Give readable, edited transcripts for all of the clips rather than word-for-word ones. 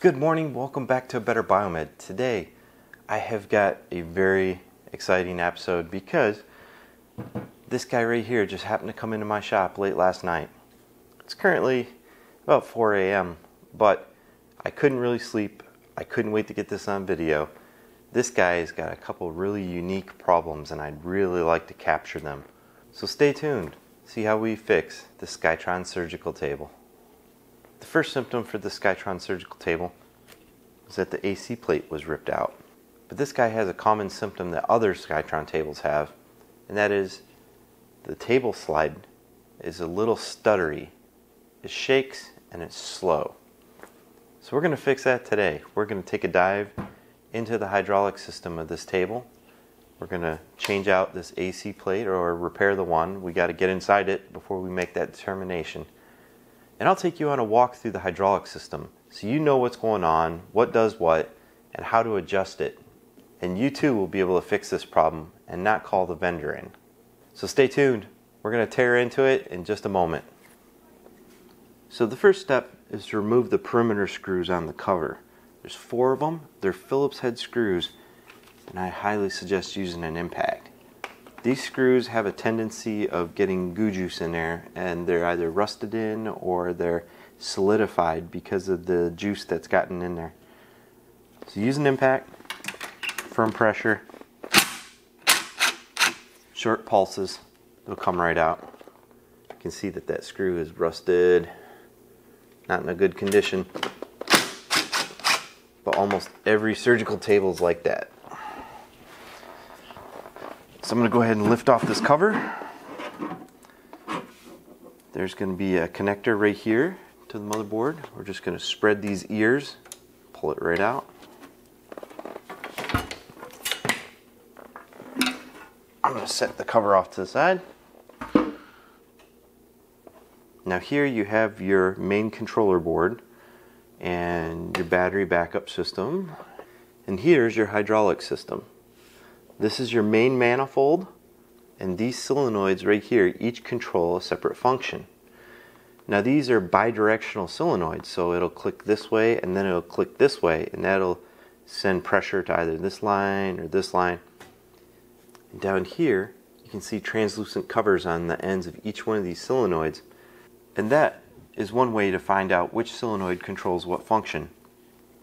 Good morning, welcome back to Better Biomed. Today I have got a very exciting episode because this guy right here just happened to come into my shop late last night. It's currently about 4 a.m. but I couldn't really sleep. I couldn't wait to get this on video. This guy has got a couple really unique problems and I'd really like to capture them. So stay tuned, see how we fix the Skytron surgical table. The first symptom for the Skytron surgical table is that the AC plate was ripped out. But this guy has a common symptom that other Skytron tables have, and that is the table slide is a little stuttery. It shakes and it's slow. So we're going to fix that today. We're going to take a dive into the hydraulic system of this table. We're going to change out this AC plate or repair the one. We got to get inside it before we make that determination. And I'll take you on a walk through the hydraulic system so you know what's going on, what does what, and how to adjust it. And you too will be able to fix this problem and not call the vendor in. So stay tuned. We're going to tear into it in just a moment. So the first step is to remove the perimeter screws on the cover. There's 4 of them. They're Phillips head screws, and I highly suggest using an impact. These screws have a tendency of getting goo juice in there, and they're either rusted in or they're solidified because of the juice that's gotten in there. So use an impact, firm pressure, short pulses, it'll come right out. You can see that that screw is rusted, not in a good condition, but almost every surgical table is like that. So I'm going to go ahead and lift off this cover. There's going to be a connector right here to the motherboard. We're just going to spread these ears, pull it right out. I'm going to set the cover off to the side. Now here you have your main controller board and your battery backup system. And here's your hydraulic system. This is your main manifold, and these solenoids right here each control a separate function. Now these are bidirectional solenoids, so it'll click this way and then it'll click this way, and that'll send pressure to either this line or this line. And down here you can see translucent covers on the ends of each one of these solenoids, and that is one way to find out which solenoid controls what function.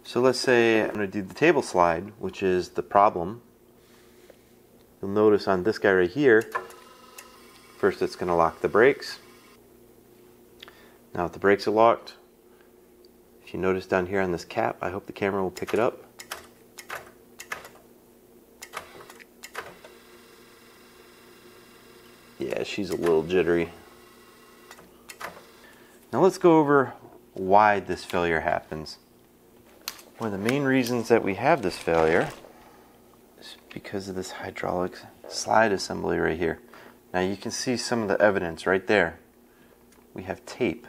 So let's say I'm going to do the table slide, which is the problem. You'll notice on this guy right here, first it's going to lock the brakes. Now if the brakes are locked, if you notice down here on this cap, I hope the camera will pick it up, yeah, she's a little jittery. Now let's go over why this failure happens. One of the main reasons that we have this failure because of this hydraulic slide assembly right here. Now you can see some of the evidence right there. We have tape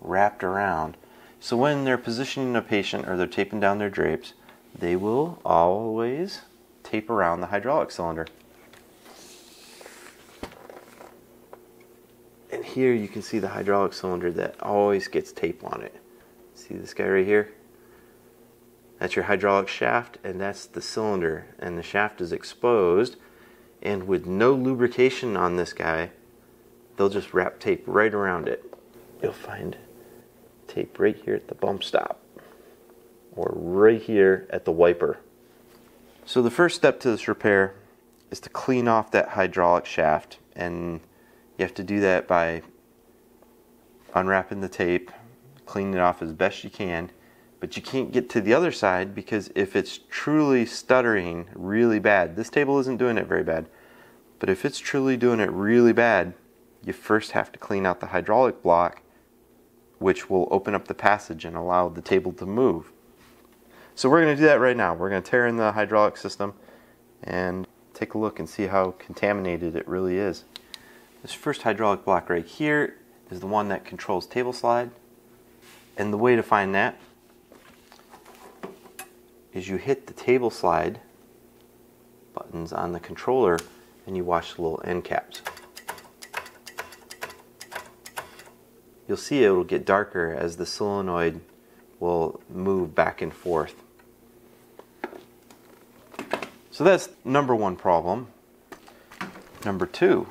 wrapped around. So when they're positioning a patient or they're taping down their drapes, they will always tape around the hydraulic cylinder. And here you can see the hydraulic cylinder that always gets tape on it. See this guy right here? That's your hydraulic shaft, and that's the cylinder, and the shaft is exposed, and with no lubrication on this guy, they'll just wrap tape right around it. You'll find tape right here at the bump stop or right here at the wiper. So the first step to this repair is to clean off that hydraulic shaft, and you have to do that by unwrapping the tape, cleaning it off as best you can. But you can't get to the other side because if it's truly stuttering really bad, this table isn't doing it very bad, but if it's truly doing it really bad, you first have to clean out the hydraulic block, which will open up the passage and allow the table to move. So we're going to do that right now. We're going to tear in the hydraulic system and take a look and see how contaminated it really is. This first hydraulic block right here is the one that controls table slide, and the way to find that is you hit the table slide buttons on the controller and you watch the little end caps. You'll see it will get darker as the solenoid will move back and forth. So that's number one problem. Number two,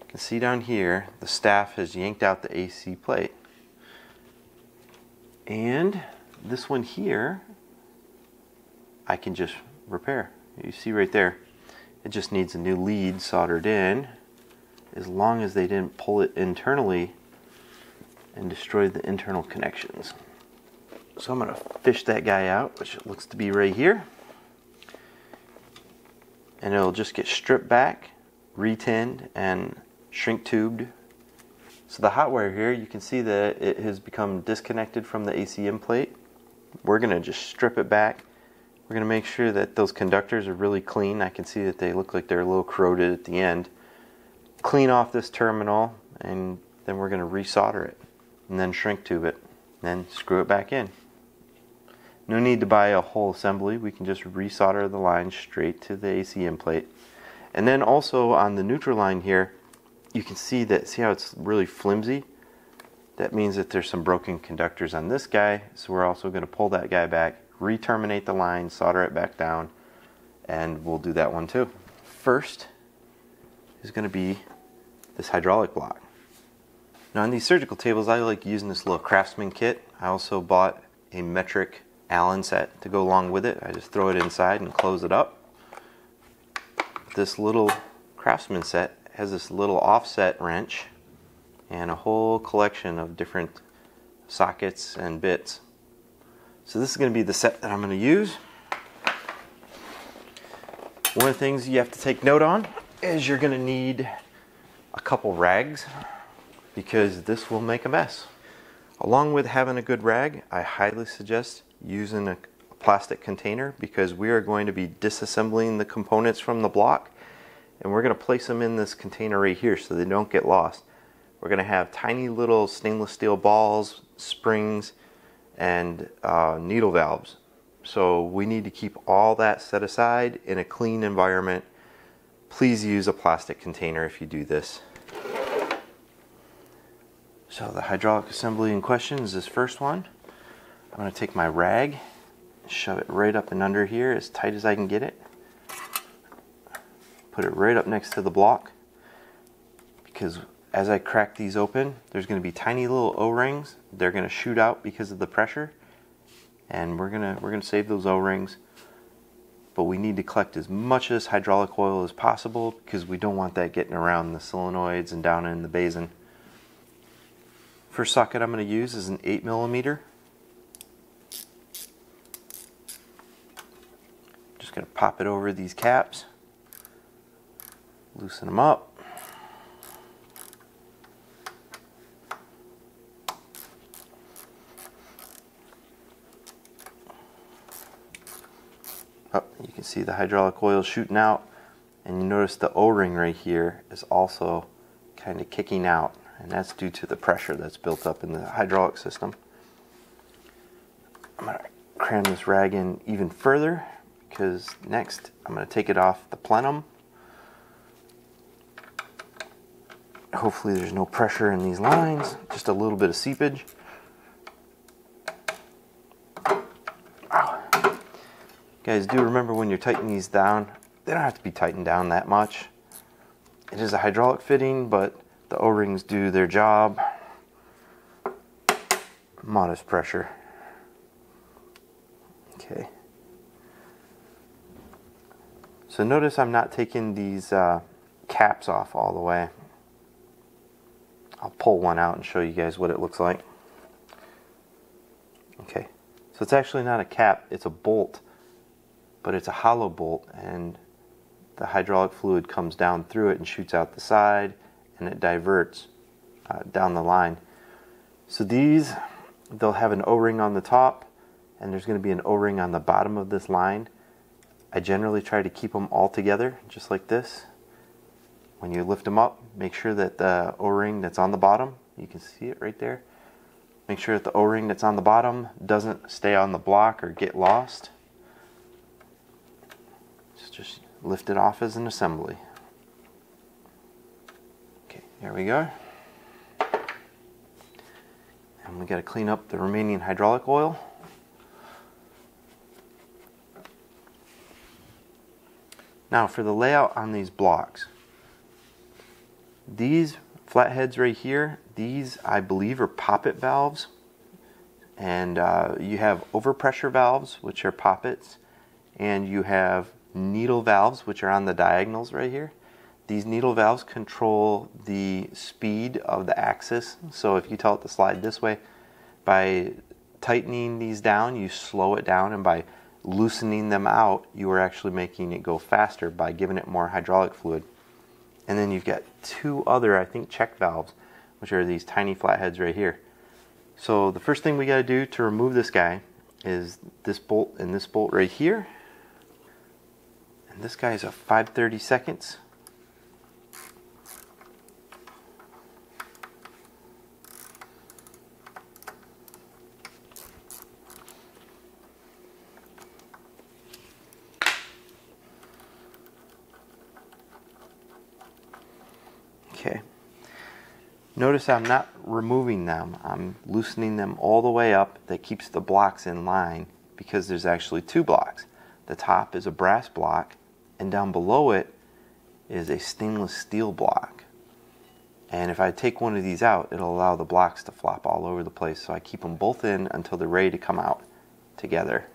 you can see down here the staff has yanked out the AC plate. And this one here, I can just repair. You see right there, it just needs a new lead soldered in. As long as they didn't pull it internally and destroy the internal connections. So I'm going to fish that guy out, which it looks to be right here. And it'll just get stripped back, retinned, and shrink tubed. So the hot wire here, you can see that it has become disconnected from the ACM plate. We're going to just strip it back. We're going to make sure that those conductors are really clean. I can see that they look like they're a little corroded at the end. Clean off this terminal, and then we're going to resolder it, and then shrink tube it, then screw it back in. No need to buy a whole assembly. We can just resolder the line straight to the ACM plate. And then also on the neutral line here, you can see that, see how it's really flimsy? That means that there's some broken conductors on this guy, so we're also going to pull that guy back, re-terminate the line, solder it back down, and we'll do that one too. First is going to be this hydraulic block. Now on these surgical tables, I like using this little Craftsman kit. I also bought a metric Allen set to go along with it. I just throw it inside and close it up. This little Craftsman set has this little offset wrench and a whole collection of different sockets and bits. So this is going to be the set that I'm going to use. One of the things you have to take note on is you're going to need a couple rags, because this will make a mess. Along with having a good rag, I highly suggest using a plastic container, because we are going to be disassembling the components from the block, and we're going to place them in this container right here so they don't get lost. We're going to have tiny little stainless steel balls, springs, and needle valves. So we need to keep all that set aside in a clean environment. Please use a plastic container if you do this. So the hydraulic assembly in question is this first one. I'm going to take my rag, shove it right up and under here as tight as I can get it. Put it right up next to the block, because as I crack these open, there's going to be tiny little O-rings. They're going to shoot out because of the pressure, and we're going to save those O-rings. But we need to collect as much of this hydraulic oil as possible, because we don't want that getting around the solenoids and down in the basin. First socket I'm going to use is an 8mm. Just going to pop it over these caps, loosen them up. Oh, you can see the hydraulic oil shooting out, and you notice the O-ring right here is also kind of kicking out. And that's due to the pressure that's built up in the hydraulic system. I'm going to cram this rag in even further, because next I'm going to take it off the plenum. Hopefully there's no pressure in these lines, just a little bit of seepage. Wow. Guys, do remember when you're tightening these down, they don't have to be tightened down that much. It is a hydraulic fitting, but the O-rings do their job. Modest pressure. Okay. So notice I'm not taking these caps off all the way. I'll pull one out and show you guys what it looks like. Okay. So it's actually not a cap, it's a bolt, but it's a hollow bolt, and the hydraulic fluid comes down through it and shoots out the side, and it diverts down the line. So these, they'll have an O-ring on the top, and there's going to be an O-ring on the bottom of this line. I generally try to keep them all together, just like this. When you lift them up, make sure that the O-ring that's on the bottom, you can see it right there, make sure that the O-ring that's on the bottom doesn't stay on the block or get lost. Just lift it off as an assembly. There we go. And We got to clean up the remaining hydraulic oil. Now for the layout on these blocks, these flatheads right here, these I believe are poppet valves, and you have overpressure valves, which are poppets, and you have needle valves, which are on the diagonals right here. These needle valves control the speed of the axis, so if you tell it to slide this way, by tightening these down you slow it down, and by loosening them out you are actually making it go faster by giving it more hydraulic fluid. And then you've got two other, I think, check valves, which are these tiny flatheads right here. So the first thing we got to do to remove this guy is this bolt and this bolt right here, and this guy is a 5/32. Okay. Notice I'm not removing them, I'm loosening them all the way up. That keeps the blocks in line, because there's actually two blocks. The top is a brass block, and down below it is a stainless steel block. And if I take one of these out, it'll allow the blocks to flop all over the place, so I keep them both in until they're ready to come out together.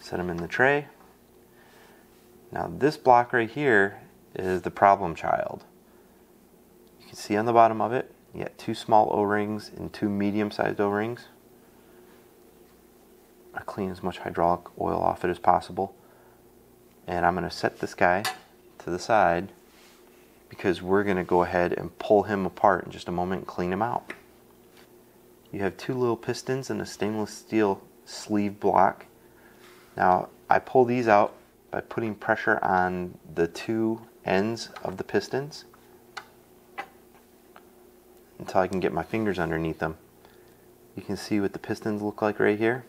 Set them in the tray. Now this block right here is the problem child. You can see on the bottom of it, you got two small O-rings and two medium-sized O-rings. I clean as much hydraulic oil off it as possible, and I'm going to set this guy to the side because we're going to go ahead and pull him apart in just a moment and clean him out. You have two little pistons and a stainless steel sleeve block. Now I pull these out by putting pressure on the two ends of the pistons until I can get my fingers underneath them. You can see what the pistons look like right here,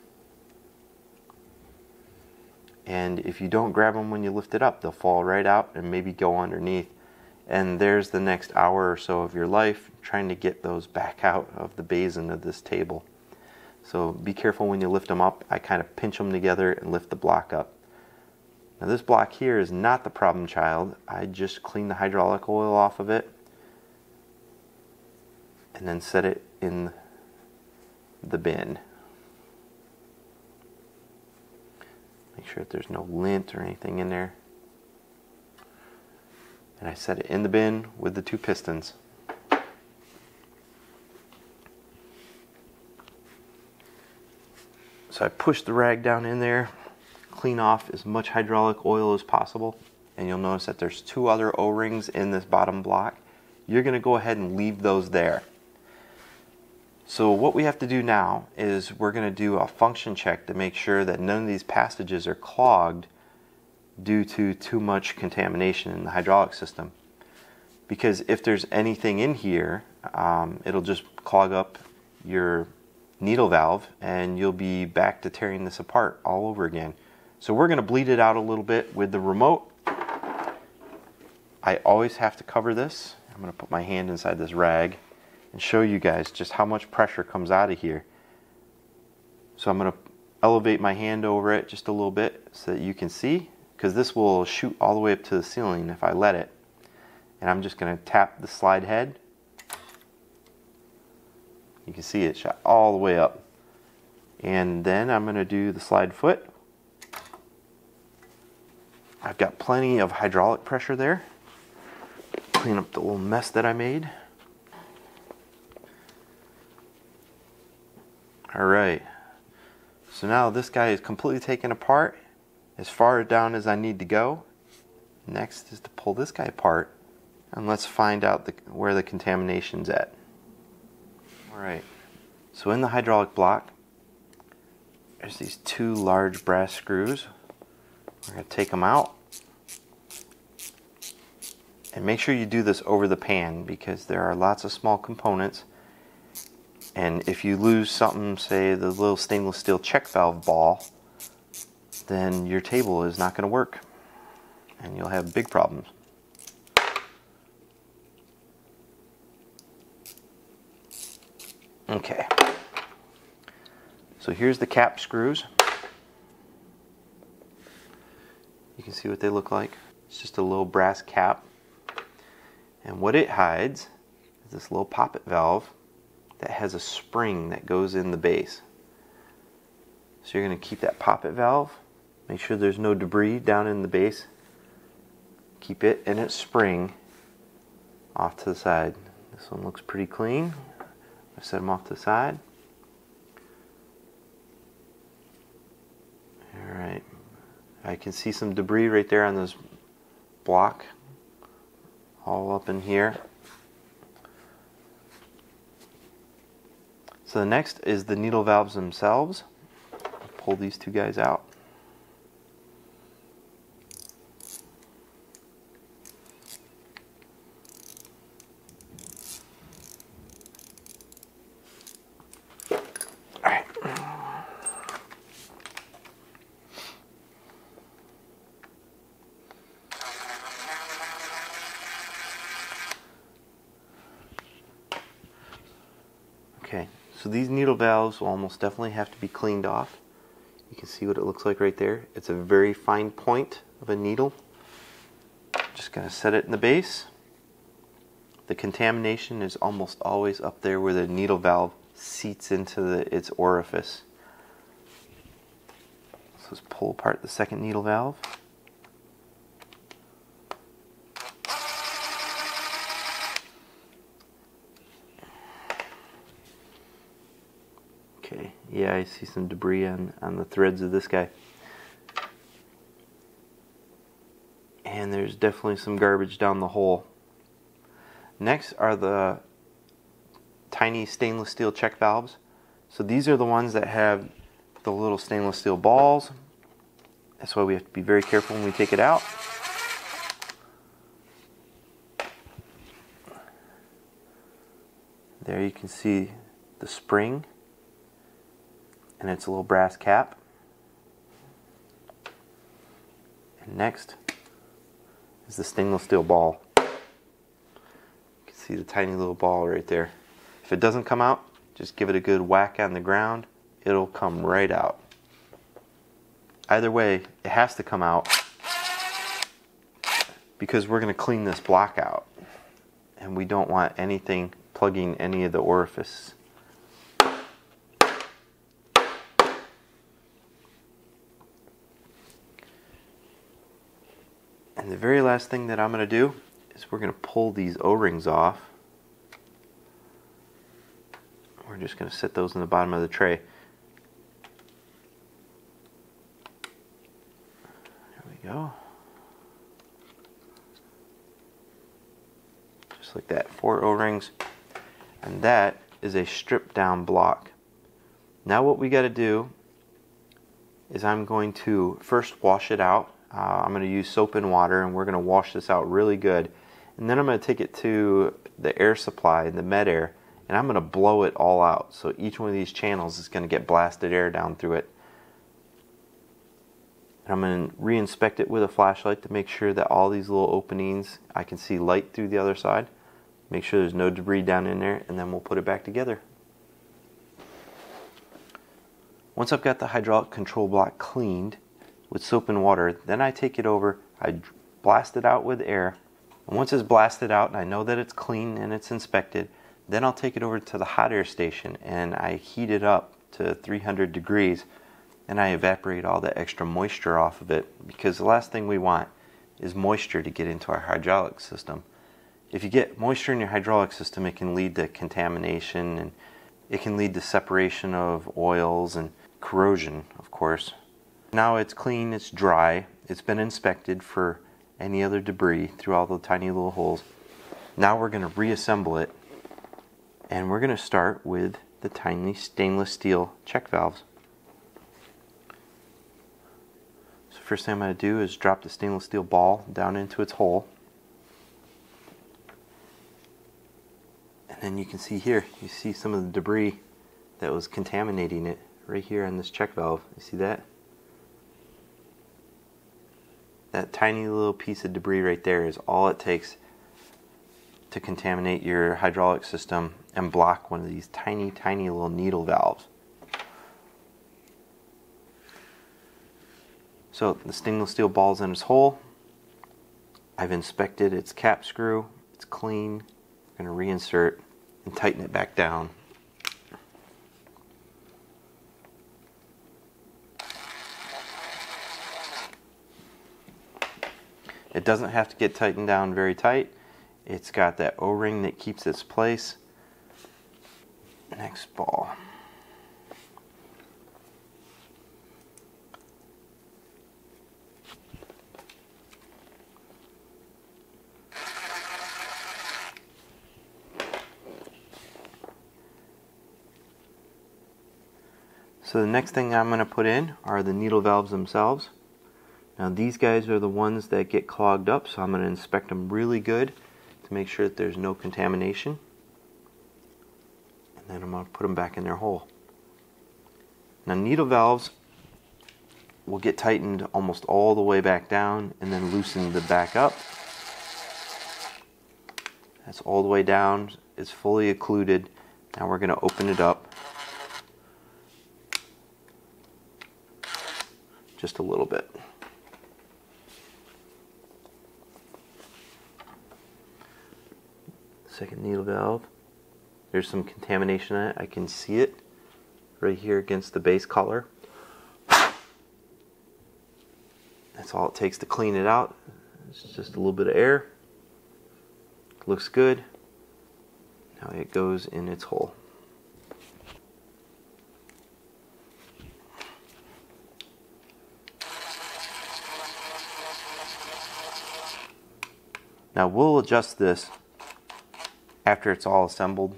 and if you don't grab them when you lift it up, they'll fall right out and maybe go underneath, and there's the next hour or so of your life trying to get those back out of the basin of this table. So be careful when you lift them up. I kind of pinch them together and lift the block up. Now this block here is not the problem child. I just cleaned the hydraulic oil off of it and then set it in the bin. Make sure that there's no lint or anything in there. And I set it in the bin with the two pistons. So I push the rag down in there, clean off as much hydraulic oil as possible, and you'll notice that there's two other O-rings in this bottom block. You're going to go ahead and leave those there. So what we have to do now is we're going to do a function check to make sure that none of these passages are clogged due to too much contamination in the hydraulic system, because if there's anything in here, it'll just clog up your needle valve and you'll be back to tearing this apart all over again. So we're going to bleed it out a little bit with the remote. I always have to cover this. I'm going to put my hand inside this rag and show you guys just how much pressure comes out of here. So I'm going to elevate my hand over it just a little bit so that you can see, because this will shoot all the way up to the ceiling if I let it. And I'm just going to tap the slide head. You can see it shot all the way up. And then I'm going to do the slide foot. I've got plenty of hydraulic pressure there. Clean up the little mess that I made. Alright, so now this guy is completely taken apart as far down as I need to go. Next is to pull this guy apart, and let's find out where the contamination's at. Alright, so in the hydraulic block there's these two large brass screws. We're going to take them out, and make sure you do this over the pan because there are lots of small components, and if you lose something, say the little stainless steel check valve ball, then your table is not going to work and you'll have big problems. Okay. So here's the cap screws. You can see what they look like. It's just a little brass cap. And what it hides is this little poppet valve that has a spring that goes in the base. So you're going to keep that poppet valve, make sure there's no debris down in the base, keep it and its spring off to the side. This one looks pretty clean. I set them off to the side. Alright, I can see some debris right there on this block, all up in here. So the next is the needle valves themselves. I'll pull these two guys out. Okay, so these needle valves will almost definitely have to be cleaned off. You can see what it looks like right there. It's a very fine point of a needle. Just going to set it in the base. The contamination is almost always up there where the needle valve seats into its orifice. So let's pull apart the second needle valve. Yeah, I see some debris on the threads of this guy. And there's definitely some garbage down the hole. Next are the tiny stainless steel check valves. So these are the ones that have the little stainless steel balls. That's why we have to be very careful when we take it out. There you can see the spring. And it's a little brass cap. And next is the stainless steel ball. You can see the tiny little ball right there. If it doesn't come out, just give it a good whack on the ground. It'll come right out. Either way, it has to come out because we're going to clean this block out. And we don't want anything plugging any of the orifices. And the very last thing that I'm going to do is we're going to pull these O-rings off. We're just going to set those in the bottom of the tray. There we go. Just like that, 4 O-rings. And that is a stripped down block. Now what we got to do is I'm going to first wash it out. I'm going to use soap and water, and we're going to wash this out really good. And then I'm going to take it to the air supply, the MedAir, and I'm going to blow it all out. So each one of these channels is going to get blasted air down through it. And I'm going to re-inspect it with a flashlight to make sure that all these little openings, I can see light through the other side. Make sure there's no debris down in there, and then we'll put it back together. Once I've got the hydraulic control block cleaned with soap and water, then I take it over, I blast it out with air, and once it's blasted out and I know that it's clean and it's inspected, then I'll take it over to the hot air station and I heat it up to 300 degrees and I evaporate all the extra moisture off of it, because the last thing we want is moisture to get into our hydraulic system. If you get moisture in your hydraulic system, it can lead to contamination and it can lead to separation of oils and corrosion, of course. Now it's clean, it's dry, it's been inspected for any other debris through all the tiny little holes. Now we're going to reassemble it, and we're going to start with the tiny stainless steel check valves. So first thing I'm going to do is drop the stainless steel ball down into its hole. And then you can see here, you see some of the debris that was contaminating it right here on this check valve. You see that? That tiny little piece of debris right there is all it takes to contaminate your hydraulic system and block one of these tiny, tiny little needle valves. So the stainless steel ball's in its hole. I've inspected its cap screw. It's clean. I'm going to reinsert and tighten it back down. It doesn't have to get tightened down very tight. It's got that O-ring that keeps its place. Next ball. So the next thing I'm going to put in are the needle valves themselves. Now these guys are the ones that get clogged up, so I'm going to inspect them really good to make sure that there's no contamination. And then I'm going to put them back in their hole. Now needle valves will get tightened almost all the way back down and then loosened back up. That's all the way down. It's fully occluded. Now we're going to open it up just a little bit. Second needle valve. There's some contamination in it. I can see it right here against the base collar. That's all it takes to clean it out. It's just a little bit of air. Looks good. Now it goes in its hole. Now we'll adjust this after it's all assembled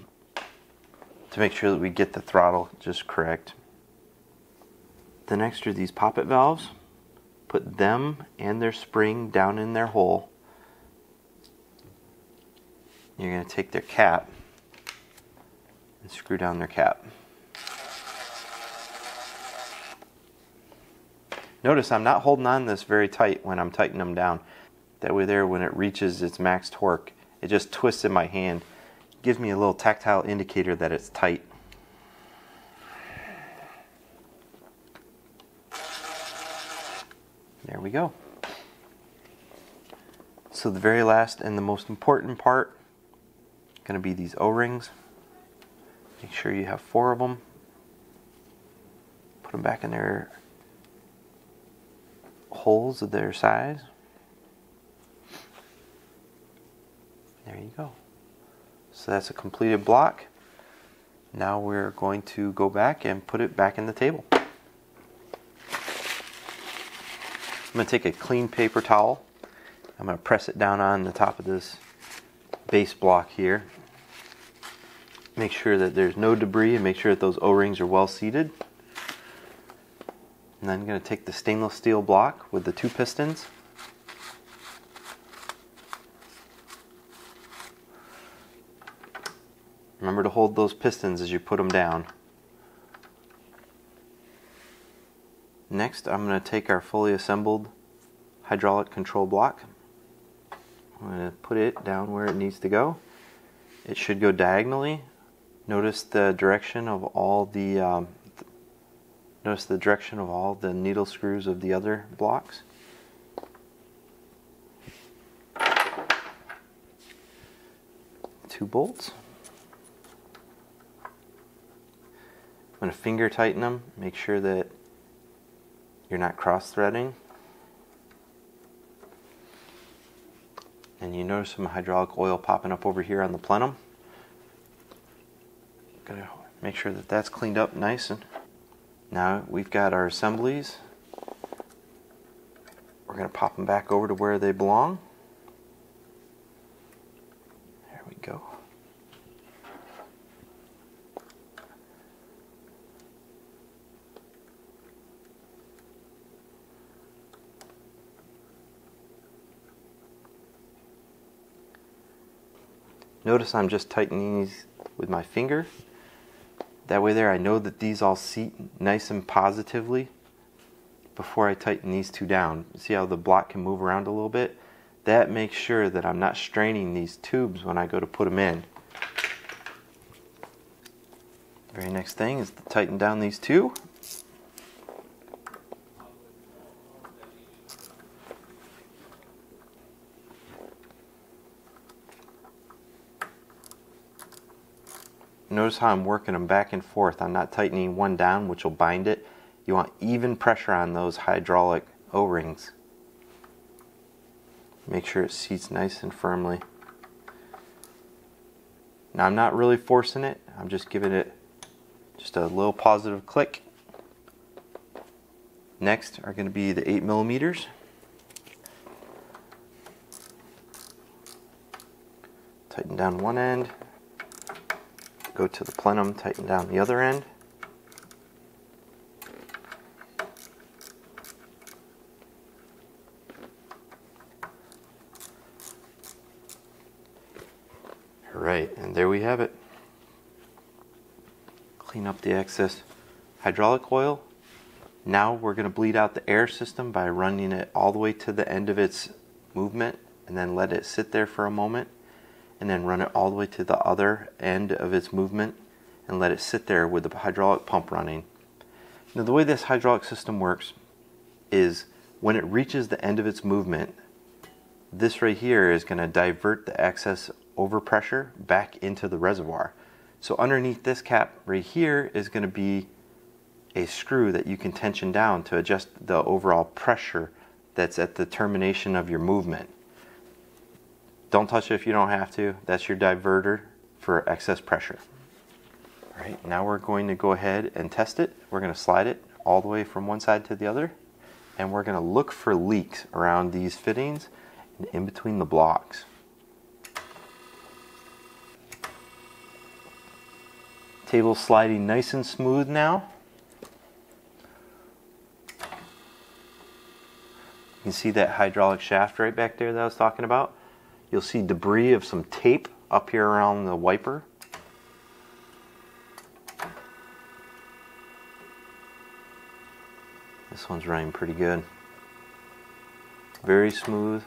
to make sure that we get the throttle just correct. Then next are these poppet valves. Put them and their spring down in their hole. You're going to take their cap and screw down their cap. Notice I'm not holding on this very tight when I'm tightening them down. That way there, when it reaches its max torque, it just twists in my hand. Gives me a little tactile indicator that it's tight. There we go. So the very last and the most important part is going to be these O-rings. Make sure you have 4 of them. Put them back in their holes of their size. There you go. So that's a completed block. Now we're going to go back and put it back in the table. I'm going to take a clean paper towel. I'm going to press it down on the top of this base block here. Make sure that there's no debris and make sure that those O-rings are well seated. And then I'm going to take the stainless steel block with the 2 pistons. Remember to hold those pistons as you put them down. Next, I'm going to take our fully assembled hydraulic control block. I'm going to put it down where it needs to go. It should go diagonally. Notice the direction of all the needle screws of the other blocks. Two bolts. I'm going to finger tighten them, make sure that you're not cross-threading. And you notice some hydraulic oil popping up over here on the plenum. Got to make sure that that's cleaned up nice. And now we've got our assemblies. We're going to pop them back over to where they belong. There we go. Notice I'm just tightening these with my finger. That way there I know that these all seat nice and positively before I tighten these 2 down. See how the block can move around a little bit? That makes sure that I'm not straining these tubes when I go to put them in. Very next thing is to tighten down these two. Notice how I'm working them back and forth. I'm not tightening one down, which will bind it. You want even pressure on those hydraulic O-rings. Make sure it seats nice and firmly. Now I'm not really forcing it. I'm just giving it just a little positive click. Next are going to be the 8mm. Tighten down one end. Go to the plenum, tighten down the other end. All right, and there we have it. Clean up the excess hydraulic oil. Now we're going to bleed out the air system by running it all the way to the end of its movement and then let it sit there for a moment. And then run it all the way to the other end of its movement and let it sit there with the hydraulic pump running. Now the way this hydraulic system works is when it reaches the end of its movement, this right here is going to divert the excess overpressure back into the reservoir. So underneath this cap right here is going to be a screw that you can tension down to adjust the overall pressure that's at the termination of your movement. Don't touch it if you don't have to. That's your diverter for excess pressure. All right, now we're going to go ahead and test it. We're going to slide it all the way from one side to the other, and we're going to look for leaks around these fittings and in between the blocks. Table's sliding nice and smooth now. You can see that hydraulic shaft right back there that I was talking about. You'll see debris of some tape up here around the wiper. This one's running pretty good. Very smooth,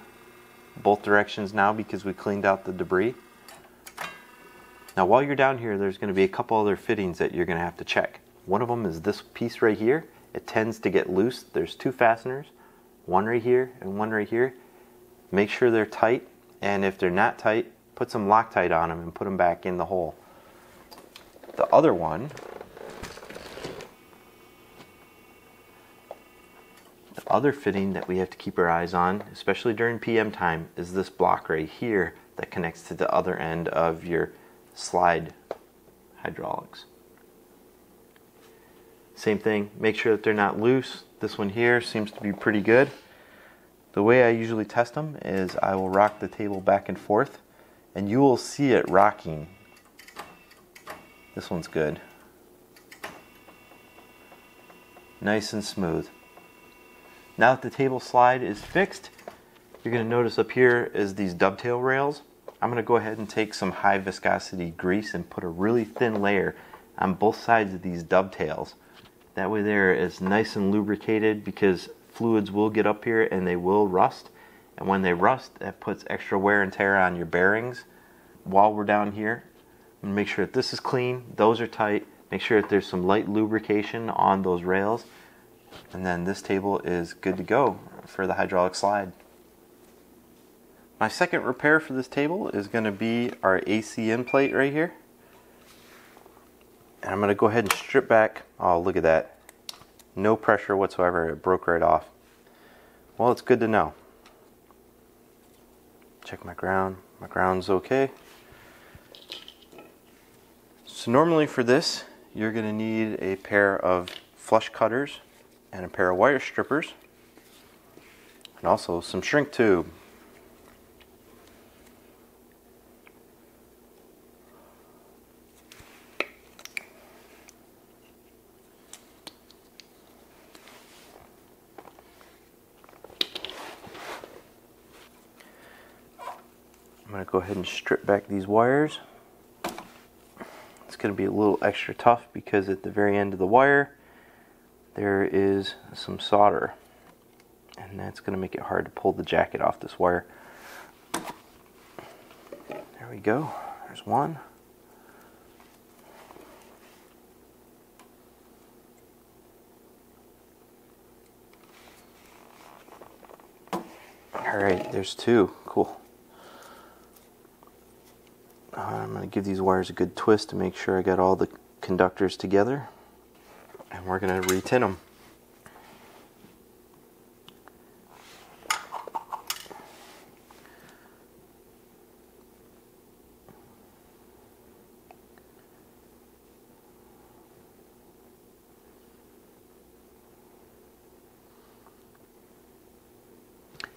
both directions now because we cleaned out the debris. Now while you're down here, there's going to be a couple other fittings that you're going to have to check. One of them is this piece right here. It tends to get loose. There's two fasteners, one right here and one right here. Make sure they're tight. And if they're not tight, put some Loctite on them and put them back in the hole. The other one, the other fitting that we have to keep our eyes on, especially during PM time, is this block right here that connects to the other end of your slide hydraulics. Same thing, make sure that they're not loose. This one here seems to be pretty good. The way I usually test them is I will rock the table back and forth, and you will see it rocking. This one's good. Nice and smooth. Now that the table slide is fixed, you're going to notice up here is these dovetail rails. I'm going to go ahead and take some high viscosity grease and put a really thin layer on both sides of these dovetails. That way there is nice and lubricated, because fluids will get up here and they will rust, and when they rust, that puts extra wear and tear on your bearings. While we're down here, make sure that this is clean, those are tight, make sure that there's some light lubrication on those rails, and then this table is good to go for the hydraulic slide. My second repair for this table is going to be our ACM plate right here, and I'm going to go ahead and strip back. Oh, look at that. No pressure whatsoever, it broke right off. Well, it's good to know. Check my ground, my ground's okay. So normally for this, you're gonna need a pair of flush cutters and a pair of wire strippers, and also some shrink tube. I'm going to go ahead and strip back these wires. It's going to be a little extra tough because at the very end of the wire there is some solder, and that's going to make it hard to pull the jacket off this wire. There we go. There's one. All right, there's two. Cool. I'm going to give these wires a good twist to make sure I got all the conductors together, and we're going to re-tin them.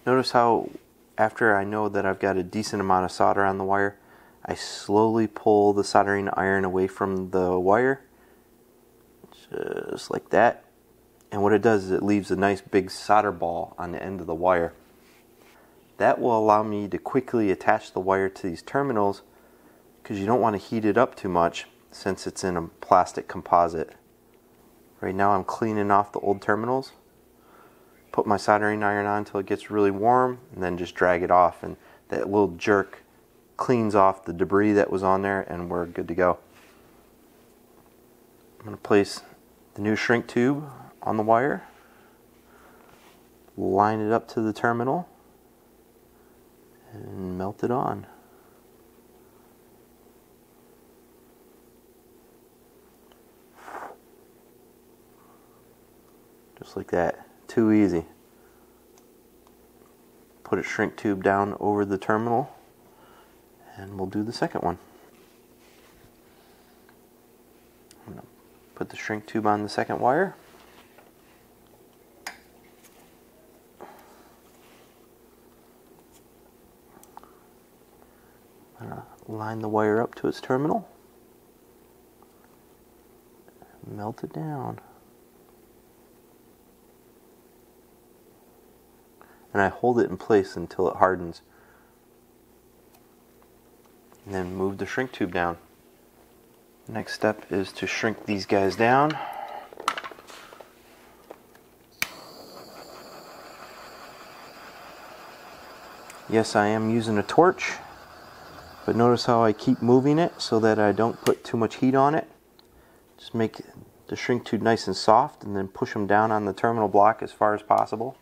Notice how after I know that I've got a decent amount of solder on the wire, I slowly pull the soldering iron away from the wire, just like that. And what it does is it leaves a nice big solder ball on the end of the wire. That will allow me to quickly attach the wire to these terminals, because you don't want to heat it up too much since it's in a plastic composite. Right now I'm cleaning off the old terminals. Put my soldering iron on until it gets really warm, and then just drag it off, and that little jerk cleans off the debris that was on there, and we're good to go. I'm going to place the new shrink tube on the wire, line it up to the terminal, and melt it on. Just like that. Too easy. Put a shrink tube down over the terminal, and we'll do the second one. I'm going to put the shrink tube on the second wire. I'm going to line the wire up to its terminal. Melt it down. And I hold it in place until it hardens, and then move the shrink tube down. The next step is to shrink these guys down. Yes, I am using a torch, but notice how I keep moving it so that I don't put too much heat on it. Just make the shrink tube nice and soft, and then push them down on the terminal block as far as possible.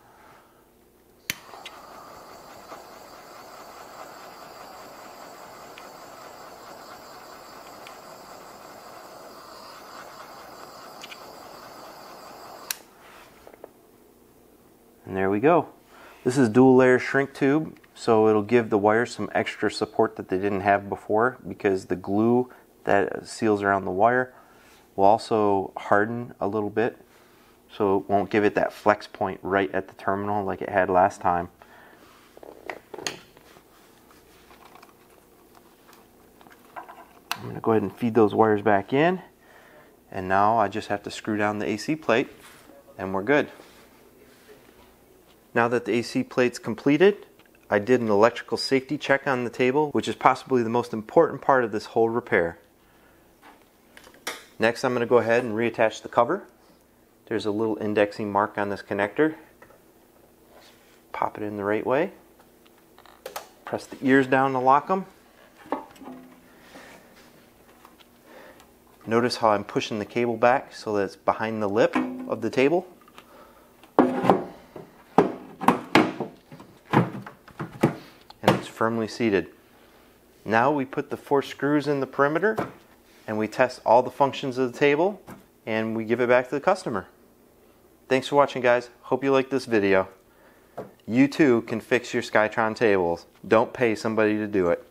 And there we go. This is dual layer shrink tube, so it'll give the wires some extra support that they didn't have before, because the glue that seals around the wire will also harden a little bit, so it won't give it that flex point right at the terminal like it had last time. I'm going to go ahead and feed those wires back in, and now I just have to screw down the AC plate, and we're good. Now that the AC plate's completed, I did an electrical safety check on the table, which is possibly the most important part of this whole repair. Next, I'm going to go ahead and reattach the cover. There's a little indexing mark on this connector. Pop it in the right way. Press the ears down to lock them. Notice how I'm pushing the cable back so that it's behind the lip of the table. Firmly seated. Now we put the 4 screws in the perimeter, and we test all the functions of the table, and we give it back to the customer. Thanks for watching, guys. Hope you liked this video. You too can fix your Skytron tables. Don't pay somebody to do it.